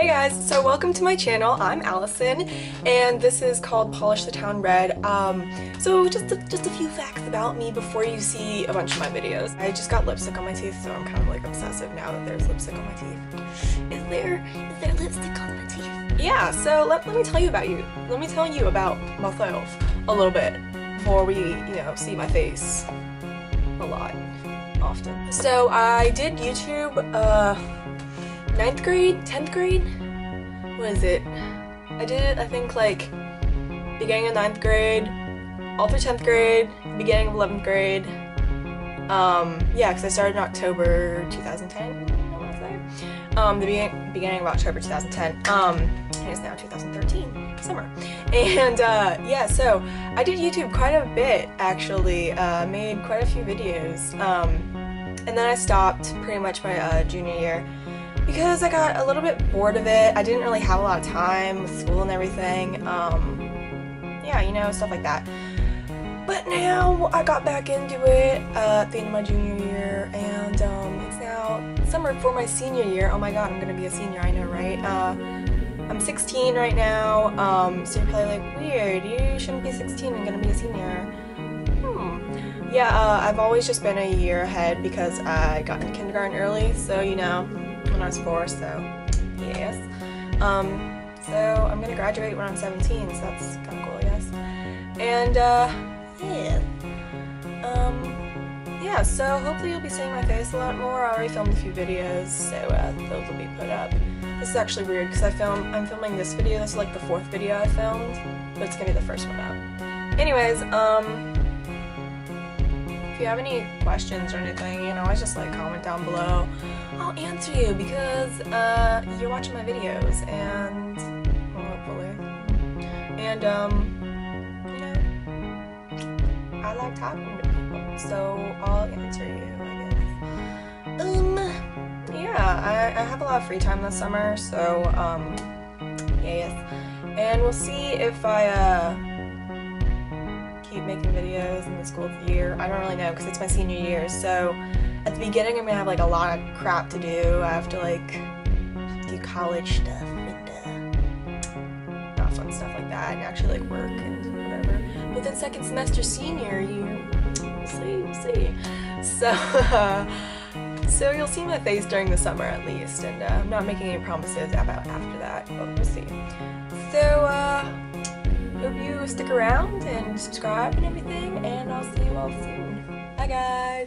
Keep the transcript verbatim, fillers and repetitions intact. Hey guys, so welcome to my channel. I'm Allison and this is called Polish the Town Red. Um, so just a, just a few facts about me before you see a bunch of my videos. I just got lipstick on my teeth, so I'm kind of like obsessive now that there's lipstick on my teeth. Is there, is there lipstick on my teeth? Yeah, so let, let me tell you about you. Let me tell you about myself a little bit before we, you know, see my face a lot, often. So I did YouTube, uh, ninth grade, tenth grade, what is it? I did it, I think, like beginning of ninth grade, all through tenth grade, beginning of eleventh grade. Um, yeah, because I started in October two thousand ten, I want to say. Um, the be beginning of October two thousand ten, um, and it's now two thousand thirteen, summer. And uh, yeah, so I did YouTube quite a bit, actually, uh, made quite a few videos, um, and then I stopped pretty much my uh, junior year. Because I got a little bit bored of it. I didn't really have a lot of time with school and everything. Um, yeah, you know, stuff like that. But now I got back into it uh, at the end of my junior year, and um, it's now summer for my senior year. Oh my god, I'm gonna be a senior, I know, right? Uh, I'm sixteen right now, um, so you're probably like, weird, you shouldn't be sixteen, I'm gonna be a senior. Hmm. Yeah, uh, I've always just been a year ahead because I got into kindergarten early, so you know. When I was four, so yes. Um, so I'm gonna graduate when I'm seventeen, so that's kind of cool, I guess. And uh, yeah, um, yeah. So hopefully you'll be seeing my face a lot more. I already filmed a few videos, so uh, those will be put up. This is actually weird because I film. I'm filming this video. This is like the fourth video I filmed, but it's gonna be the first one up. Anyways, um. If you have any questions or anything, you know, I just like comment down below. I'll answer you because uh, you're watching my videos, and well, hopefully, and um, you know, I like talking to people, so I'll answer you, I guess. Um, yeah, I, I have a lot of free time this summer, so um, yeah, yes, and we'll see if I uh. keep making videos in the school year. I don't really know because it's my senior year, so at the beginning I'm gonna have like a lot of crap to do. I have to like do college stuff and uh, not fun stuff like that, and actually like work and whatever. But then second semester senior year, see, see. So, uh, so you'll see my face during the summer at least, and uh, I'm not making any promises about after that, but we'll see. So, uh, hope you stick around and subscribe and everything, and I'll see you all soon. Bye guys!